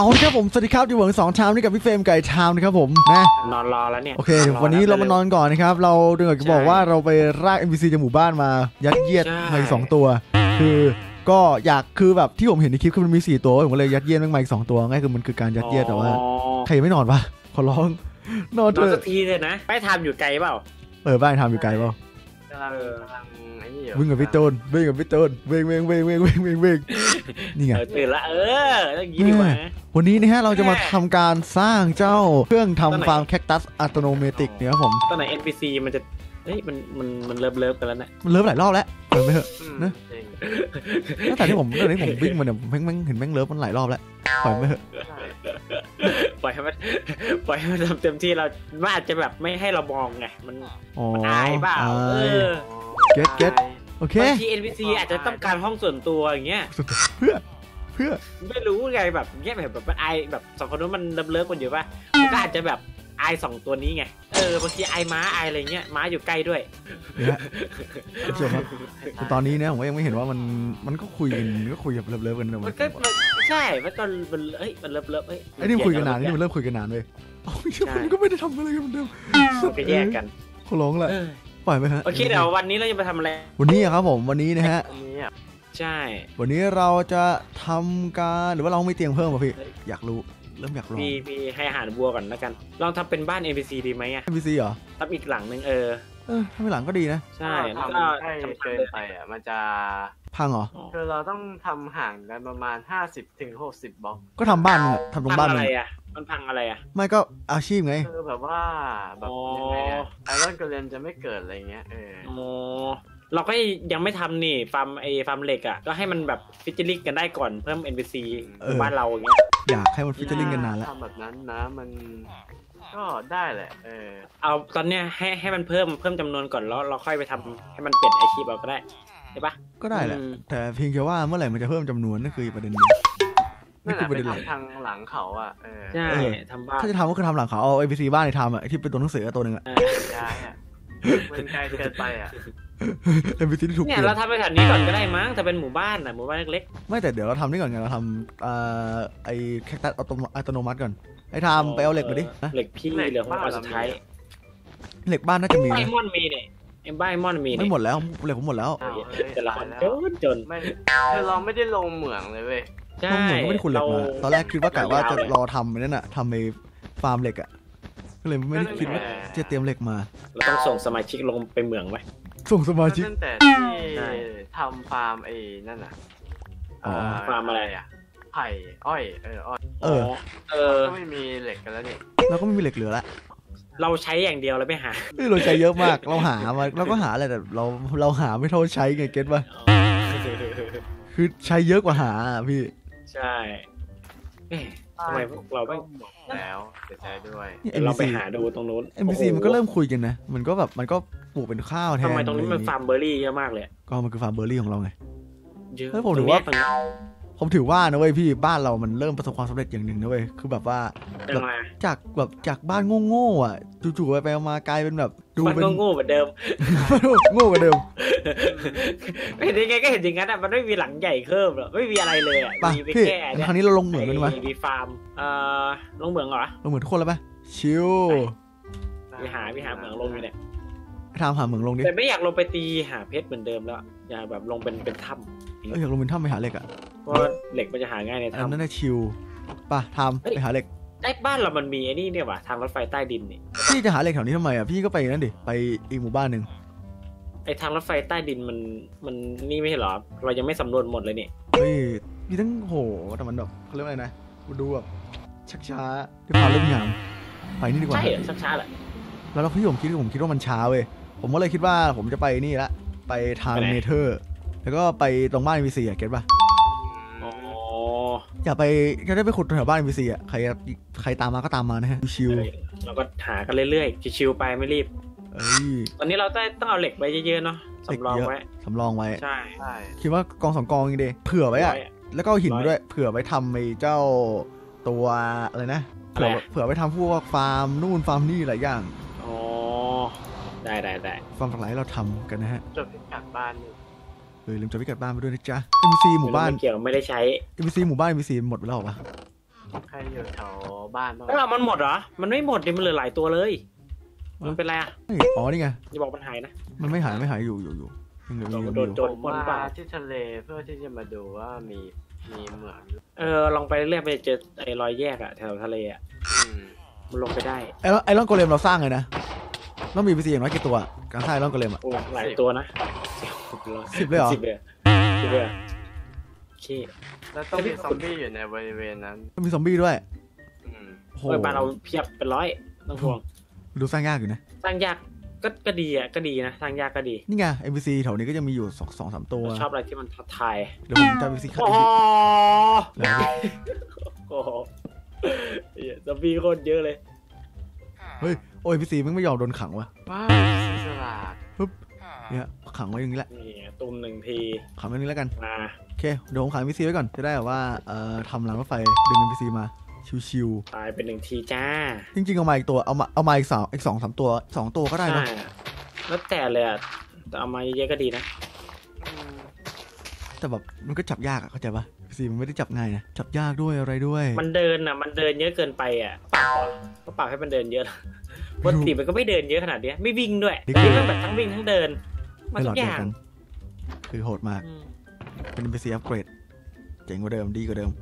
เอาครับผมสวัสดีครับดิวเวิร์ก2ชามนี่กับพี่เฟรมไก่ชามนะครับผมนะนอนรอแล้วเนี่ยโอเควันนี้เรามานอนก่อนนะครับเราเดี๋ยวจะบอกว่าเราไปราก NPC จากหมู่บ้านมายัดเยียดมาอีก2ตัวคือก็อยากคือแบบที่ผมเห็นในคลิปคือมันมี4ตัวผมเลยยัดเยียดมาอีก2ตัวง่ายคือมันคือการยัดเยียดแต่ว่าใครไม่นอนปะขอร้องนอนเถอะสักทีเลยนะไปทำอยู่ไกลเปล่าเออบ้านทำอยู่ไกลเปล่าวิ่งกับพี่โจนวิ่งกับพี่โจนวิ่งนี่ไงตื่นละเออยินดีมาวันนี้นะฮะเราจะมาทำการสร้างเจ้าเครื่องทำฟาร์มแคคตัสอัตโนมัติเนี่ยครับผมตอนไหน NPC มันจะเฮ้ยมันเลิฟกันแล้วนะมันเลิฟหลายรอบแล้วเลิฟไม่เหอะนะตั้งแต่ที่ผมวิ่งมาเนี่ยแม่งเห็นแม่งเลิฟมันหลายรอบแล้วปล่อยไม่เหอะปล่อยให้มันทำเต็มที่เราอาจจะแบบไม่ให้เรามองไงมันอายเปล่าเออเก็ตโอเคบางที NPC อาจจะต้องการห้องส่วนตัวอย่างเงี้ยเพื่อไม่รู้ไงแบบเงี้ยแบบมันอายแบบสองคนนั้นมันเลิฟกันอยู่ป่ะมันก็อาจจะแบบไอสองตัวนี้ไงเออบางทีไอม้าไออะไรเงี้ยม้าอยู่ใกล้ด้วยเชื่อครับตอนนี้เนี่ยผมยังไม่เห็นว่ามันก็คุยแบบเลิฟกันเลยมันก็ใช่มันตอนมันเลิฟเฮ้ยไอ้นี่คุยกันนานนี่มันเริ่มคุยกันนานเลยมันก็ไม่ได้ทำอะไรกันเหมือนเดิมไปแยกกันเขาร้องละปล่อยไหมฮะโอเคเดี๋ยววันนี้เราจะไปทำอะไรวันนี้ครับผมวันนี้นะฮะใช่วันนี้เราจะทำการหรือว่าเราไม่เตียงเพิ่มป่ะพี่อยากรู้เริ่มอยากลองพี่ให้อาหารวัวก่อนแล้วกันลองทำเป็นบ้าน NPC ดีไหมอ่ะ NPC เหรอทำอีกหลังหนึ่งเออทำอีกหลังก็ดีนะใช่แล้วก็ทำเกินไปอ่ะมันจะพังเหรอคือเราต้องทำห่างกันประมาณ50 ถึง 60บล็อกก็ทำบ้านทำตรงบ้านอะไรอ่ะมันพังอะไรอ่ะไม่ก็อาชีพไงคือแบบว่าแบบยังไงไอรอนกอเลมจะไม่เกิดอะไรเงี้ยเราก็ยังไม่ทำนี่ฟาร์มเหล็กอ่ะก็ให้มันแบบฟิชเชอร์ลิงกันได้ก่อนเพิ่ม NPC บ้านเราอย่างเงี้ยอยากให้มันฟิชเชอร์ลิงกันนานแล้วทำแบบนั้นนะมันก็ได้แหละเอาตอนเนี้ยให้มันเพิ่มจำนวนก่อนแล้วเราค่อยไปทำให้มันเปลี่ยนอาชีพเราก็ได้ใช่ปะก็ได้แหละแต่เพียงแค่ว่าเมื่อไหร่มันจะเพิ่มจำนวนนั่นคือประเด็นนึงนั่นแหละไปทำทางหลังเขาอ่ะใช่ทำบ้านถ้าจะทำก็คือทำหลังเขาเอา NPC บ้านในทำอ่ะที่เป็นตัวหนังสือตัวหนึ่งอ่ะมันไกลเกินไปอ่ะเนี่ยเราทำไปแถวนี้ก่อนก็ได้มั้งแต่เป็นหมู่บ้านนะหมู่บ้านเล็กๆไม่แต่เดี๋ยวเราทำนี่ก่อนไงเราทำไอ้แคคตัสอัตโนมัติก่อนไอ้ทำไปเอาเหล็กมาดิเหล็กพี่เหลือของเราสุดท้ายเหล็กบ้านน่าจะมีไอมอนมีเนี่ยไอ้บ้านไอมอนมีไม่หมดแล้วเหล็กผมหมดแล้วจะลาจนไม่เราไม่ได้ลงเหมืองเลยเว้ยลงเหมืองไม่ได้ขุดเหล็กมาตอนแรกคิดว่ากะว่าจะรอทำนั่นน่ะทำไอ้ฟาร์มเหล็กอ่ะก็เลยไม่ได้คิดว่าจะเตรียมเหล็กมาเราต้องส่งสมาชิกลงไปเหมืองไว้ส่งสมาชิกตั้งแต่ที่ทำฟาร์มไอ้นั่นน่ะฟาร์มอะไรอ่ะไผ่อ้อยอ้อยก็ไม่มีเหล็กกันแล้วนี่เราก็ไม่มีเหล็กเหลือละเราใช้อย่างเดียวเราไม่หาเราใช้เยอะมากเราหามาเราก็หาอะไรแต่เราหาไม่เท่าใช้ไงเก็ตป่ะคือใช้เยอะกว่าหาพี่ใช่ทำไมพวกเราไม่บอกแล้วจะใช้ด้วยเราไปหาดูตรงนู้น NPC มันก็เริ่มคุยกันนะมันก็แบบมันก็ปลูกเป็นข้าวแทนทำไมตรงนี้มันฟาร์มเบอร์รี่เยอะมากเลยก็มันคือฟาร์มเบอร์รี่ของเราไงแล้วผมถือว่านะเว้ยพี่บ้านเรามันเริ่มประสบความสำเร็จอย่างหนึ่งนะเว้ยคือแบบว่าจากบ้านโง่ๆอ่ะจู่ๆไปมากลายเป็นแบบดูเป็นโง่เหมือนเดิมโง่เหมือนเดิมเห็นยังไงก็เห็นอย่างนั้นอ่ะมันไม่มีหลังใหญ่เพิ่มหรอกไม่มีอะไรเลยอ่ะมีไปแค่ครั้งนี้เราลงเหมืองกันไหมมีฟาร์มลงเหมืองเหรอลงเหมืองทุกคนแล้วไหมชิวไปหาเหมืองลงอยู่เนี่ยทำหาเหมืองลงดิแต่ไม่อยากลงไปตีหาเพชรเหมือนเดิมแล้วอยากแบบลงเป็นถ้ำอยากลงเป็นถ้ำไปหาเหล็กอ่ะเพราะเหล็กมันจะหาง่ายในถ้ำนั่นน่ะชิวป่ะทำไปหาเหล็กไอ้บ้านเรามันมีไอ้นี่เนี่ยว่ะทางรถไฟใต้ดินนี่พี่จะหาเหล็กแถวนี้ทำไมอ่ะพี่ก็ไปนั่นดิไปอีกหมู่บ้านหนึ่งไอ้ทางรถไฟใต้ดินมันนี่ไม่ใช่หรอเรายังไม่สำรวจหมดเลยนี่เฮ้ยมีทั้งโหแต่มันแบบเขาเรียกอะไรนะมาดูแบบช้าๆที่พาเรื่องยามไปนี่ดีกว่าใช่เหรอช้าๆแหละแล้วเราพี่ผมคิดว่ามันช้าเว้ยผมก็เลยคิดว่าผมจะไปนี่ละไปทางเนเธอร์แล้วก็ไปตรงบ้าน NPC อ่ะเก็ตป่ะอย่าไปก็ได้ไปขุดแถวบ้าน NPC อ่ะใครตามมาก็ตามมานะฮะชิวเราก็หากันเรื่อยๆชิวๆไปไม่รีบวันนี้เราต้องเอาเหล็กไว้เยอะๆเนาะสำรองไว้ใช่คิดว่ากอง2 กองเองเดย์เผื่อไว้อ่ะแล้วก็หินด้วยเผื่อไว้ทำไอ้เจ้าตัวอะไรนะเผื่อไว้ทำพวกฟาร์มนู่นฟาร์มนี่หลายอย่างได้ฟาร์มหลากหลายเราทำกันนะฮะจดพิกัดบ้านลืมจดพิกัดบ้านไปด้วยนะจ๊ะ NPC หมู่บ้านไม่ได้ใช้ NPC หมู่บ้าน NPC หมดไปแล้วหรอ ใครอยู่แถวบ้านบ้างแล้วมันหมดเหรอมันไม่หมดดิมันเหลือหลายตัวเลยมันเป็นไรอ่ะอ๋อนี่ไงอย่าบอกมันหายนะมันไม่หายไม่หายอยู่โดนจนคนป่าที่ทะเลเพื่อที่จะมาดูว่ามีเหมืองลองไปเรื่อยไปเจอไอ้รอยแยกอะแถวทะเลอะมันลงไปได้ไอร่องโกเลมเราสร้างเลยนะต้องมีไปสี่อย่างน้อยกี่ตัวการสร้างไอร่องโกเลมอะหลายตัวนะ10เลยเหรอ10เลยแล้วต้องมีซอมบี้อยู่ในบริเวณนั้นต้องมีซอมบี้ด้วยโอ้โหบ้านเราเพียบเป็น100ต้องห่วงดูสร้างยากอยู่นะสร้างยากก็ดีอ่ะก็ดีนะทางยากก็ดีนี่ไง NPC แถวนี้ก็จะมีอยู่2-3ตัวชอบอะไรที่มันท้าทายเดี๋ยวผมจะ NPC คัดอีกโอ้โหซอมบี้โคตรเยอะเลยเฮ้ยโอ้ NPC มึงไม่ยอมโดนขังวะสลากปึ๊บเนี่ยขังไว้อย่างนี้แหละตุ่ม1ทีขังไว้อย่างนี้แล้วกันโอเคเดี๋ยวผมขัง NPC ไว้ก่อนจะได้แบบว่าทำรางรถไฟดึง NPC มาชิวๆตายเป็น1ทีจ้าจริงๆเอามาอีกตัวเอามาอีก2-3ตัว2ตัวก็ได้นะแล้วแต่เลยอ่ะแต่เอามาเยอะก็ดีนะแต่แบบมันก็จับยากอ่ะเข้าใจป่ะซีมันไม่ได้จับง่ายนะจับยากด้วยอะไรด้วยมันเดินอ่ะมันเดินเยอะเกินไปอ่ะปากให้มันเดินเยอะปกติมันก็ไม่เดินเยอะขนาดนี้ไม่วิ่งด้วยวิ่งแบบทั้งวิ่งทั้งเดินมันทุกอย่างคือโหดมากเป็นNPCอัปเกรดเจ๋งกว่าเดิมดีกว่าเดิม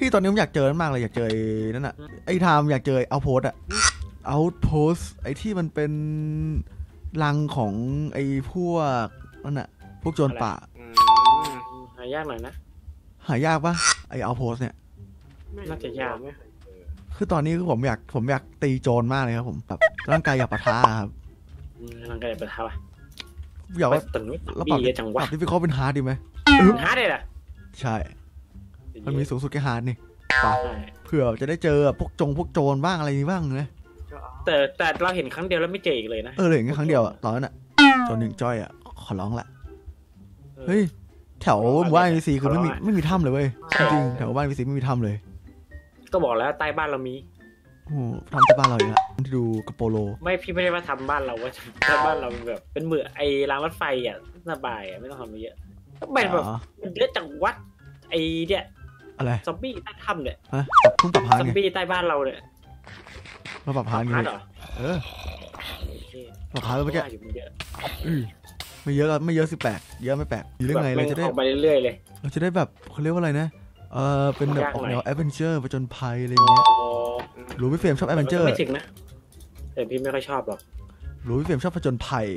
พี่ตอนนี้ผมอยากเจอมากเลยอยากเจอนั่นน่ะไอ้ทามอยากเจอเอาโพสอะเอาโพสไอ้ที่มันเป็นรังของไอ้พวกนั่นน่ะพวกโจรป่าหายากหน่อยนะหายากปะไอ้เอาโพสเนี่ยน่าจะยากคือตอนนี้คือผมอยากตีโจรมากเลยครับผมแบบร่างกายอยากปะทะครับร่างกายอยากปะทะปะอยากว่าแล้วปรับที่พี่เขาเป็นฮาร์ดดีไหมฮาร์ดเลยล่ะใช่มันมีสูงสุดแค่ฮาร์ดนี่เผื่อจะได้เจอพวกโจรบ้างอะไรนี้บ้างนะแต่เราเห็นครั้งเดียวแล้วไม่เจออีกเลยนะเลยแค่ครั้งเดียวอะตอนนั้นอะโจรหนึ่งจ้อยอะขอร้องละเฮ้ยแถวบ้านวีซีคือไม่มีถ้ำเลยเว้ยจริงแถวบ้านวีซีไม่มีถ้ำเลยก็บอกแล้วใต้บ้านเรามีโอ้ทำใต้บ้านเราอีกละดูกระโปโลไม่พี่ไม่ได้มาทำบ้านเราว่าใต้บ้านเราแบบเป็นเหมือนไอ้รางรถไฟอะสบายอะไม่ต้องทำอะไรเยอะแบบมันเยอะจังวัดไอ้เนี่ยอะไรซอมบี้ใต้ถ้ำเนี่ยทุ่งปรับหานซอมบี้ใต้บ้านเราเนี่ยมาปรับหานกันเลยปรับหานแล้วเมื่อกี้ไม่เยอะสิแปลกเยอะไม่แปลกอยู่เรื่องไงเราจะได้ออกไปเรื่อยๆเลยเราจะได้แบบเขาเรียกว่าอะไรนะเป็นแบบออกแนวแอดเวนเจอร์ผจญภัยอะไรเงี้ยรู้พี่เฟรมชอบแอดเวนเจอร์ไม่ถึงนะแต่พี่ไม่ค่อยชอบหรอกรู้พี่เฟรมชอบผจญภัย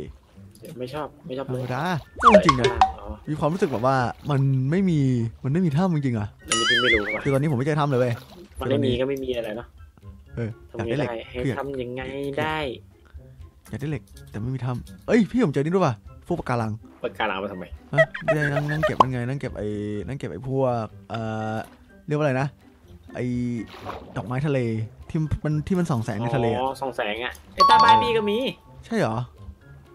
ไม่ชอบเลยนะจริงนะมีความรู้สึกแบบว่ามันไม่มีถ้ำจริงๆอ่ะไม่รู้คือตอนนี้ผมไม่เจอถ้ำเลยเว้ยมันไม่มีก็ไม่มีอะไรเนาะทำยังไงให้ทำยังไงได้อยากได้เหล็กแต่ไม่มีถ้ำเอ้ยพี่ผมเจอนี่รู้ป่ะพวกปะการังมาทำไมไม่ได้นั่งเก็บมันไงนั่งเก็บไอ้พวกเรียกว่าอะไรนะไอ้ดอกไม้ทะเลที่มันส่องแสงในทะเลอ๋อส่องแสงอ่ะไอ้ใต้บ้านพี่ก็มีใช่เหรอ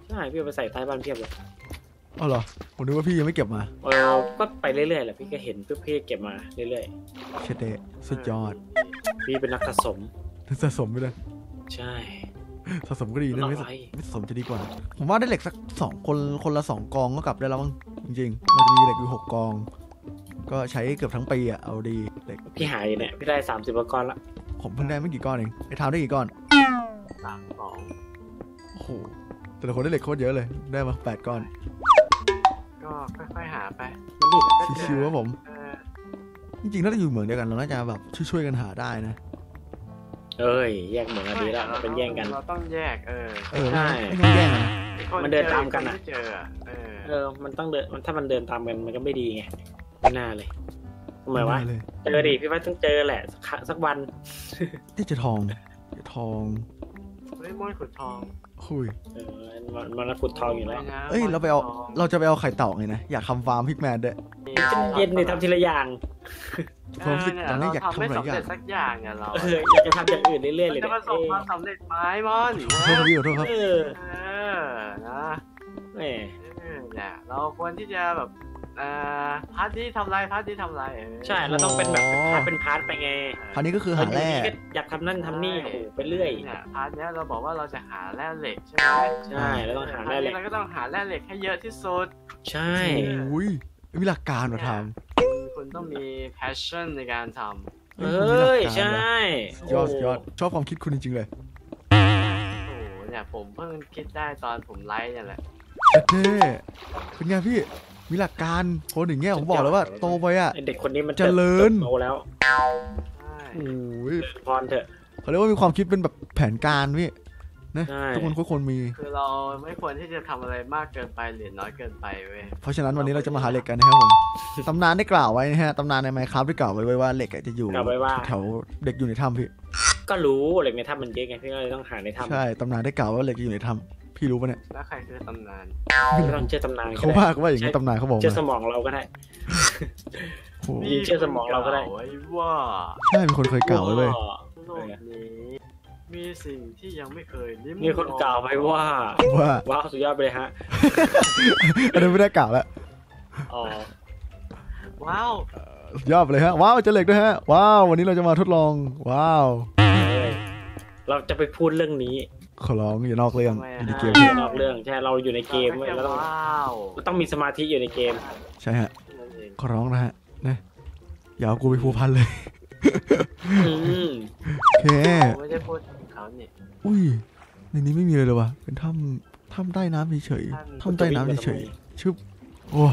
ใช่พี่ไปใส่ใต้บ้านเพียบเลยอ๋อเหรอผมนึกว่าพี่ยังไม่เก็บมาก็ไปเรื่อยๆแหละพี่ก็เห็นทุกพี่เก็บมาเรื่อยๆเชเดสุดยอดพี่เป็นนักสะสมไปเลยใช่สะสมก็ดีนะไม่สะสมจะดีกว่าผมว่าได้เหล็กสัก2คนละ2กองก็กลับได้แล้วมั้งจริงๆมันจะมีเหล็กอยู่6กองก็ใช้เกือบทั้งปีอ่ะเอาดีเหล็กพี่หายเนี่ยพี่ได้30กว่าก้อนละผมเพิ่งได้ไม่กี่ก้อนเองไอ้ทาวได้กี่ก้อน3 ก้อนโอ้โหแต่ละคนได้เหล็กโคตรเยอะเลยได้มา8ก้อนก็ค่อยๆหาไปชิวๆครับผมจริงๆถ้าจะอยู่เหมืองเดียวกันเราน่าจะแบบช่วยๆกันหาได้นะเอ้ยแยกเหมืองกันดีแล้วเป็นแย่งกันเราต้องแยกใช่ไม่แย่งมันเดินตามกันอะมันต้องเดินถ้ามันเดินตามกันมันก็ไม่ดีไงไม่น่าเลยทำไมวะเจอดิพี่ว่าต้องเจอแหละสักวันที่จะทองไม่ม้วนขุดทองคุยมันขุดทองอยู่แล้วเอ้ยเราจะไปเอาไข่เต่าไงนะอยากทำฟาร์มพิกแมนด้วยเย็นเลยทำทีละอย่างผมรู้สึกตอนนี้อยากทำอะไรสักอย่างเนี่ยเราอยากจะทำอย่างอื่นเรื่อยๆเลยจะประสบความสำเร็จไหมมอนโทษครับพี่โทษครับนะเนี่ยเราควรที่จะแบบพาร์ทนี้ทำไรพาร์ทนี้ทำไรใช่เราต้องเป็นแบบเป็นพาร์ทไปไงพาร์ทนี้ก็คือหาแร่อยากทำนั่นทำนี่ไปเรื่อยเนี่ยพาร์ทนี้เราบอกว่าเราจะหาแร่เหล็กใช่ไหมใช่แล้วต้องหาแร่เหล็กเราก็ต้องหาแร่เหล็กให้เยอะที่สุดใช่อุ้ยวิธีการเราทำคุณต้องมี passion ในการท เอ้ยใช่ยอดชอบความคิดคุณจริงๆเลยโอ้โหเนี่ยผมเพิ่งคิดได้ตอนผมไลฟ์นี่แหละเท่เป็นไงพี่มีหลักการคนอย่างเงี้ยผมบอกแล้วว่าโตไปอ่ะเด็กคนนี้มันเจริญโตแล้วโอ้ยพรเถอะเขาเรียกว่ามีความคิดเป็นแบบแผนการพี่นะทุกคนควรมีคือเราไม่ควรที่จะทำอะไรมากเกินไปหรือน้อยเกินไปเว้ยเพราะฉะนั้นวันนี้เราจะมาหาเหล็กกันนะครับผมตำนานได้กล่าวไว้นะฮะตำนานในไมค์ครับได้กล่าวไว้ว่าเหล็กจะอยู่แถวเด็กอยู่ในถ้ำพี่ก็รู้เหล็กในถ้ำมันเยอะไงพี่ก็เลยต้องหาในถ้ำใช่ตำนานได้กล่าวว่าเหล็กจะอยู่ในถ้ำพี่รู้ปะเนี่ยแล้วใครคือตำนานเราเชื่อตำนานเขาว่าอย่างนี้ตำนานเขาบอกเชื่อสมองเราก็ได้ยิงเชื่อสมองเราก็ได้ว่าใช่เป็นคนเคยกล่าวไว้เลยมีสิ่งที่ยังไม่เคยมีคนกล่าวไว้ว่าว้าวสุดยอดไปเลยฮะอันนี้ไม่ได้กล่าวแล้วอ๋อว้าวสุดยอดไปเลยฮะว้าวเจอเหล็กด้วยฮะว้าววันนี้เราจะมาทดลองว้าวเราจะไปพูดเรื่องนี้ขอร้องอย่านอกเรื่องอยู่ในเกมนอกเรื่องใช่เราอยู่ในเกมเราต้องมีสมาธิอยู่ในเกมใช่ฮะขอร้องนะฮะนะอย่าเอากูไปพูดพันเลยโอเคไม่ได้พูดเขาเนี่ยอุ้ยในนี้ไม่มีเลยเลยวะเป็นถ้ำใต้น้ำเฉยๆถ้ำใต้น้ำเฉยๆชึบโอ้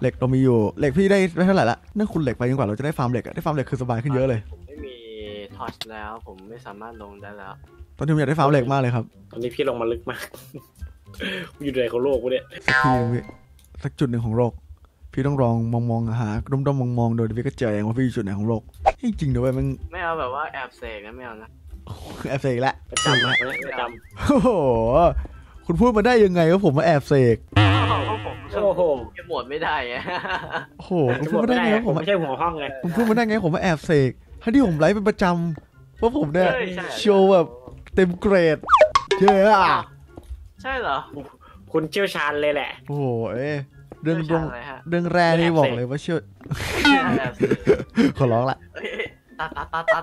เหล็กเรามีอยู่เหล็กพี่ได้ไม่เท่าไหร่ละนั่นคุณเหล็กไปยิ่งกว่าเราจะได้ฟาร์มเหล็กอะได้ฟาร์มเหล็กคือสบายขึ้นเยอะเลยผมไม่มีทอร์ชแล้วผมไม่สามารถลงได้แล้วตอนนี้ผมอยากได้ฟาร์มเหล็กมากเลยครับตอนนี้พี่ลงมาลึกมากอยู่ในของโลกวะเนี่ยสักจุดหนึ่งของโลกพี่ต้องลองมองหาด้อมๆมองโดยพี่ก็เจอเองว่าพี่อยู่จุดไหนของโลกจริงเดี๋ยวไปมันไม่เอาแบบว่าแอบเสกนะไม่เอานะแอบเสกละประจำโอ้โหคุณพูดมาได้ยังไงว่าผมมาแอบเสกโอ้โหหมดไม่ได้โอ้โหคุณพูดมาได้ไงผมไม่ใช่หัวห้องเลยคุณพูดมาได้ไงผมมาแอบเสกทั้งที่ผมไลฟ์เป็นประจำว่าผมเนี่ยโชว์แบบเต็มเกรดเชื่อใช่เหรอคุณเชี่ยวชาญเลยแหละโอ้โหเรื่องแรกนี่บอกเลยว่าเชื่อขอร้องละตั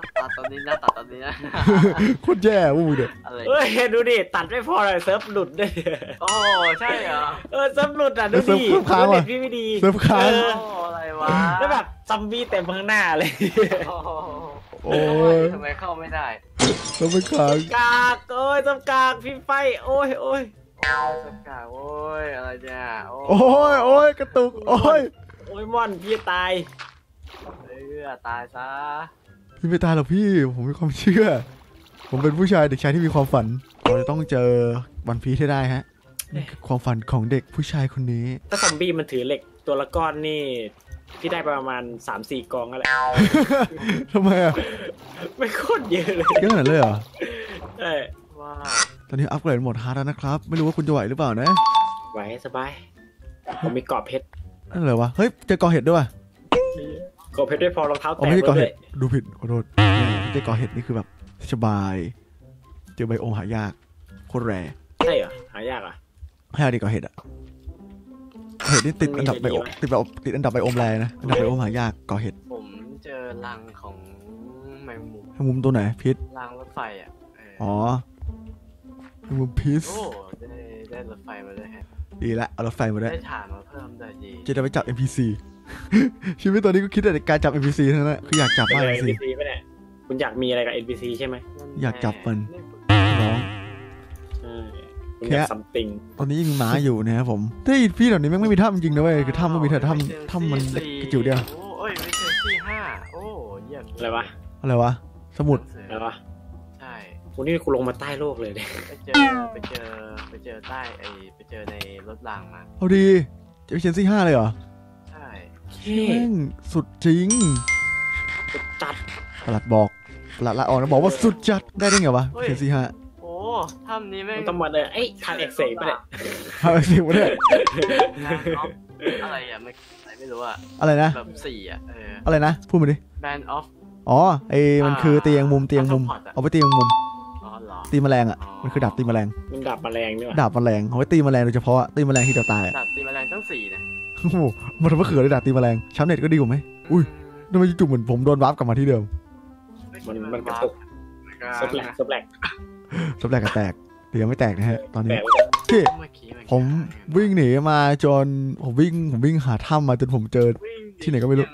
ดตอนนี้นะคุณแย่อู้เด็ดเฮ้ยดูดิตัดไม่พอเลยเซิร์ฟหลุดด้วยโอ้ใช่เหรอเซิร์ฟหลุดอ่ะดูดิเซิร์ฟค้างว่ะเซิร์ฟค้างอะไรวะแล้วแบบซัมบี้เต็มข้างหน้าเลยโอ้ยทำไมเข้าไม่ได้เซิร์ฟค้างกากโอ้ยเซิร์ฟกากพี่ไฟโอ้ยเซิร์ฟกากโอ้ยอะไรเนี่ยโอ้ยกระตุกโอ้ยม่อนพี่ตายตายซะพี่ไม่ตายหรอกพี่ผมมีความเชื่อผมเป็นผู้ชายเด็กชายที่มีความฝันเราจะต้องเจอวันพีให้ได้ฮะความฝันของเด็กผู้ชายคนนี้ถ้าซอมบี้มันถือเหล็กตัวละก้อนนี่พี่ได้ประมาณ 3-4 กองอะไรทำไมอ่ะไม่โคตรเยอะเลยเยอะขนาดเลยเหรอใช่ว้าวตอนนี้อัพเกรดหมดฮาร์ดแล้วนะครับไม่รู้ว่าคุณจะไหวหรือเปล่านะไหวสบายผมมีกรอบเพชรนั่นเลยวะเฮ้ยเจอกรอบเพชรด้วยก่อเห็ดได้พอรองเท้าแตะไม่ก่อเห็ดดูผิดขอโทษไม่ก่อเห็ดนี่คือแบบสบายเจอใบโอมหายากโคตรแร่ใช่เหรอหายากอ่ะหายากดีก่อเห็ดอ่ะเห็ดนี่ติดอันดับใบโอมติดอันดับใบโอมแร่นะอันดับใบโอมหายากก่อเห็ดผมเจอรังของแมงมุมแมงมุมตัวไหนพิษรังรถไฟอ่ะอ๋อแมงมุมพิษโอ้ได้รถไฟมาเลยฮะดีละเอารถไฟมาได้ถ่านมาเพิ่มได้ดีจะได้ไปจับ NPCชีวิตตอนนี้ก็คิดแต่การจับ NPC เท่านั้นคืออยากจับมาก NPC ไปเนี่ยคุณอยากมีอะไรกับ NPC ใช่ไหมอยากจับมันน้องแค่ซัมติงตอนนี้ยังม้าอยู่นะครับผมที่พี่เหล่านี้แม่งไม่มีถ้ำจริงนะเว้ยคือถ้ำมันมีแต่ถ้ำมันเล็กกระจิ๋วเดียวโอ้ยไม่เจอที่ห้าโอ้ยอะไรวะสมุดอะไรวะใช่คุณนี่คุณลงมาใต้โลกเลยเนี่ยไปเจอใต้ไปเจอในรถรางมาเอาดีเจอเชนซี่ห้าเลยเหรอสุดจริงสุดจัดปลัดบอกปลัดละออกนะบอกว่าสุดจัดได้ไงวะเชนซี่ฮะโอ้ถ้ำนี้แม่งตำรวจเลยไอ้ทางเอกเสกไปเลยทางเอกเสกไปเลยอะไรอ่ะไม่รู้อ่ะอะไรนะแบบสี่อ่ะอะไรนะพูดมาดิแบนออฟอ๋อไอ้มันคือเตียงมุมเอาไปเตียงมุมตีแมลงอ่ะมันคือดาบตีแมลงมันดาบแมลงด้วยดาบแมลงเอาไว้ตีแมลงโดยเฉพาะตีแมลงที่จะตายดาบตีแมลงตั้งสี่นะมันทำให้เขื่อนเลยดาบตีแมลงช้ำเน็ตก็ดีกว่าไหมอุ้ยทำไมจู่ๆเหมือนผมโดนวาร์ปกลับมาที่เดิมมันกระตุกสแลกแตกแต่ยังไม่แตกนะฮะตอนนี้พี่ผมวิ่งหนีมาจนผมวิ่งหาถ้ำมาจนผมเจอที่ไหนก็ไม่รู้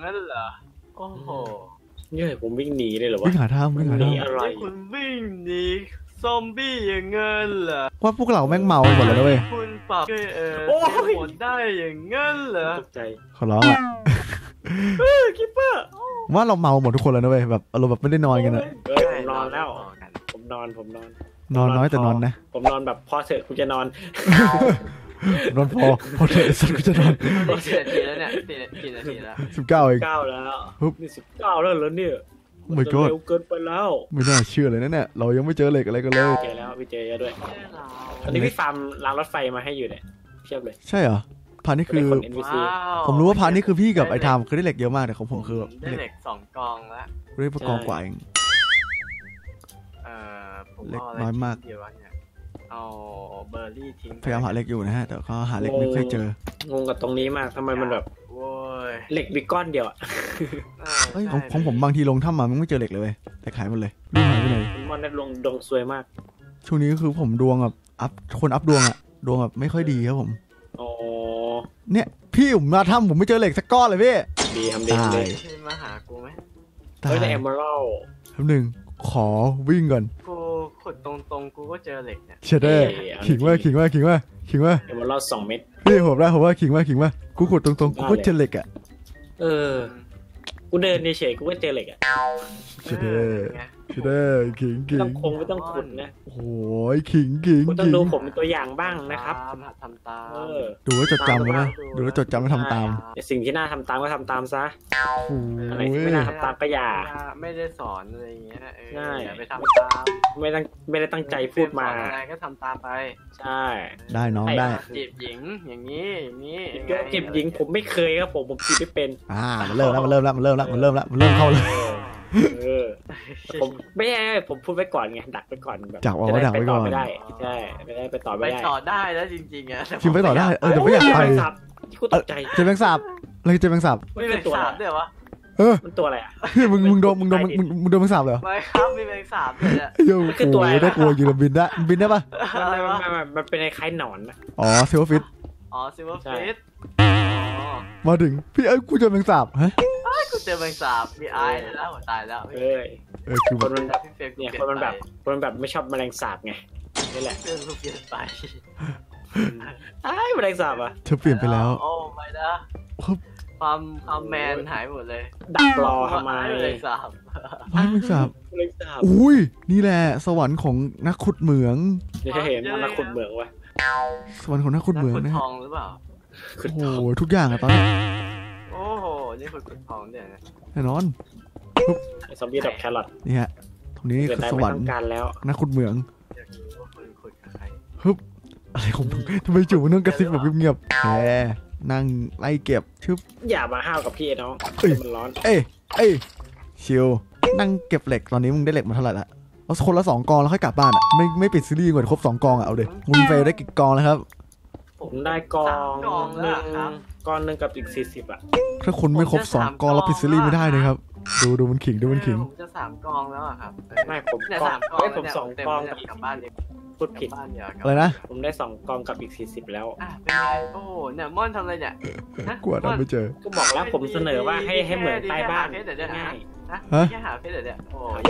นี่ไงผมวิ่งหนีเลยเหรอวะวิ่งหาทางวิ่งหาทางอะไรคุณวิ่งหนีซอมบี้อย่างเงินเหรอว่าพวกเราแม่งเมาหมดแล้วเว้ยคุณปรับหมดได้อย่างเงินเหรอตกใจขอร้องอ่ะคิปเปอร์ว่าเราเมาหมดทุกคนแล้วนะเว้ยแบบอารมณ์แบบไม่ได้นอนกันอะผมนอนแล้วผมนอนนอนน้อยแต่นอนนะผมนอนแบบพอเสร็จคุณจะนอนนอนพอเสร็จคุณจะนอนกี่นาทีแล้วเนี่ยกี่นาทีแล้ว19เองแล้วนี่19แล้วเหรอเนี่ยมันเร็วเกินไปแล้วไม่น่าเชื่อเลยนะเนี่ยเรายังไม่เจอเหล็กอะไรกันเลยเจอแล้วพี่เจอด้วยตอนนี้พี่ฟาร์มรางรถไฟมาให้อยู่เนี่ยเทียบเลยใช่เหรอพานี่คือผมรู้ว่าพานี่คือพี่กับไอ้ทามคือได้เหล็กเยอะมากแต่ของผมคือได้เหล็ก2กองละได้ประกองกว่าเองเหล็กน้อยมากเอาเบอร์รี่ทิ้งพยายามหาเหล็กอยู่นะฮะแต่ก็หาเหล็กไม่ค่อยเจองงกับตรงนี้มากทำไมมันแบบเหล็กบิก้อนเดียวอ่ะเฮ้ยของผมบางทีลงถ้ำมามันไม่เจอเหล็กเลยแต่ขายหมดเลยไม่หายไปไหนมันได้ลงดวงสวยมากช่วงนี้ก็คือผมดวงแบบอัพคนอัพดวงอ่ะดวงแบบไม่ค่อยดีครับผมอ๋อเนี่ยพี่ผมมาถ้ำผมไม่เจอเหล็กสักก้อนเลยพี่ดีทำดีเลยมาหากูไหมเฮ้ยแต่เอเมอรัลด์แป๊บหนึ่งขอวิ่งก่อนกูขุดตรงกูก็เจอเหล็กเนี่ยเชดเดอร์ขิงว่าเอเมอรัลด์2 เม็ดพี่ผมว่าขิงว่ากูขุดตรงๆกูก็เจอเหล็กอ่ะกูเดินเฉยๆกูก็เจอเหล็กอ่ะเชดเดอร์ขิงต้องคงไม่ต้องขุดนะโอ้ยขิงกูต้องดูผมเป็นตัวอย่างบ้างนะครับทำตามดูว่าจดจำนะดูว่าจดจำแล้วทำตามสิ่งที่น่าทำตามก็ทำตามซะอะไรที่ไม่น่าทำตามก็อย่าไม่ได้สอนอะไรอย่างเงี้ยง่ายไปทำตามไม่ได้ตั้งใจพูดมาอะไรก็ทำตามไปใช่ได้น้องได้จีบหญิงอย่างนี้จีบหญิงผมไม่เคยครับผมจีบไม่เป็นมันเริ่มเข้าเลยผมไม่ใช่ผมพูดไว้ก่อนไงดักไปก่อนแบบจากว่าดักไปก่อนไม่ได้ใช่ไม่ได้ไปต่อไม่ได้ไปต่อได้แล้วจริงๆอ่ะชิมไปต่อได้แต่ไม่อยากไปเจอแมงสาบอะไรเจอแมงสาบไม่เป็นตัวเดี๋ยววะมันตัวอะไรอ่ะมึงโดนแมงสาบเหรอไม่ครับมีแมงสาบเนี่ยมันคือตัวอะไรได้กลัวอยู่แล้วบินได้ปะอะไรวะมันเป็นไอ้คล้ายหนอนอ๋อซิลเวอร์ฟิชมาถึงพี่เอ้ยกูเจอแมงสาบฮะกูเจอแมงสาบมีไอ้แล้วตายแล้วคนมันแบบเนี่ยคนมันแบบไม่ชอบแมลงสาบไงนี่แหละเรื่องเปลี่ยนไปไอ้แมลงสาบอ่ะเธอเปลี่ยนไปแล้วโอ้ไม่นะความแมนหายหมดเลยดักรอทำไมแมลงสาบแมลงสาบอุ้ยนี่แหละสวรรค์ของนักขุดเหมืองจะเห็นนักขุดเหมืองวะสวรรค์ของนักขุดเหมืองนะขุดทองหรือเปล่าโอ้โหทุกอย่างอะตอนนี้โอ้โหนี่คือขุดทองเนี่ยแน่นอนซอมบี้ดับแครอทนี่ฮะตรงนี้คือสวรรค์นักขุดเหมืองฮึบอะไรของมึงทำไมจู่มันต้องกระซิบแบบเงียบๆแหมนั่งไล่เก็บชึบอย่ามาห้าวกับพี่น้องมันร้อนเอ้ยชิวนั่งเก็บเหล็กตอนนี้มึงได้เหล็กมาเท่าไหร่ละเอาคนละ2 กองแล้วค่อยกลับบ้านอ่ะไม่ปิดซีรีส์ก่อนครบ2 กองอ่ะเอาเดี๋ยวมึงไปได้กี่กองแล้วครับผมได้กองหนึ่งกับอีก40อ่ะถ้าคุณไม่ครบ2 กองเราปิดซีรีส์ไม่ได้เลยครับดูมันขิงผมจะ3 กองแล้วอ่ะครับไม่ผม2 กองกับกลับบ้านเลยพูดผิดอะไรนะผมได้2 กองกับอีก40แล้วเป็นไงโอ้เนี่ยม่อนทำอะไรเนี่ยกลัวเราไม่เจอก็บอกแล้วผมเสนอว่าให้เหมือนใต้บ้านง่ายนะแค่หาเพชรเดี๋ยวโอ้ย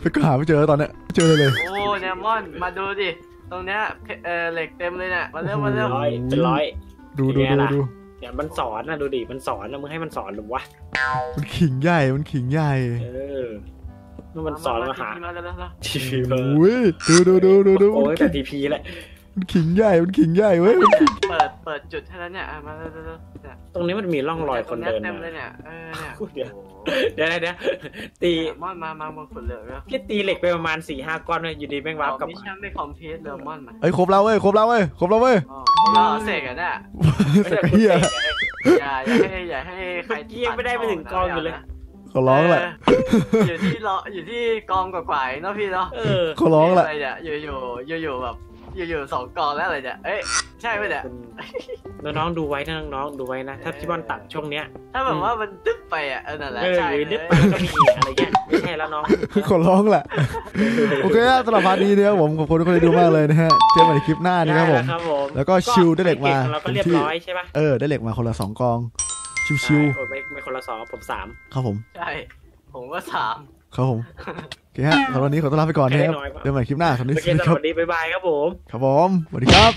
ไปหาไม่เจอตอนนี้เจอเลยโอ้เนี่ยม่อนมาดูดิตรงเนี้ยเหล็กเต็มเลยเนี่ยมาเริ่ม100ดูเนี่ยมันสอนนะดูดิมันสอนนะมึงให้มันสอนหรือวะมันขิงใหญ่มันสอนมาหาทีพีเบอร์ดูโอ้ยแต่ทีพีแหละมันขิงใหญ่เว้ยเปิดจุดให้แล้วเนี่ยมาตรงนี้มันมีร่องรอยคนเดินเต็มเลยเนี่ยเดี๋ยวตีมอนมาขุดเหล็กแล้วพี่ตีเหล็กไปประมาณ 4-5 ก้อนเลยอยู่ดีแม่งวาร์ปกลับไม่ใช่ไม่คอมเพลสเลยมอนมาเฮ้ยครบแล้วเว้ยเสกอะเนี่ยเฮียอย่าให้ใครที่ยังไม่ได้ไปถึงกองอยู่เลยขอร้องแหละอยู่ที่กองกว่าๆเนาะพี่เนาะขอร้องแหละอะไรเนี่ยอยู่แบบอยู่2 กองแล้วอะไรเนี่ยเอ้ยใช่ไหมเนี่ยน้องๆดูไว้นะน้องๆดูไว้นะถ้าพี่บอลตัดช่วงเนี้ยถ้าแบบว่ามันดึ๊บไปอ่ะนั่นแหละใช่ดึ๊บไปก็มีอะไรเงี้ยไม่ใช่แล้วน้องขอร้องแหละโอเคสำหรับพาร์ทนี้นะครับผมขอบคุณทุกคนที่ดูมากเลยนะฮะเจอกันในคลิปหน้านะครับผมแล้วก็ชิวได้เหล็กมาเราก็เรียบร้อยใช่ปะได้เหล็กมาคนละ2 กอง ชิวๆไม่คนละสองผมสามครับผมใช่ผมว่าสามครับผมโอเคฮะสำหรับวันนี้ขอตัวลาไปก่อนนะครับเดี๋ยวใหม่คลิปหน้าสวัสดีครับบ๊ายบายครับผมครับผมสวัสดีครับ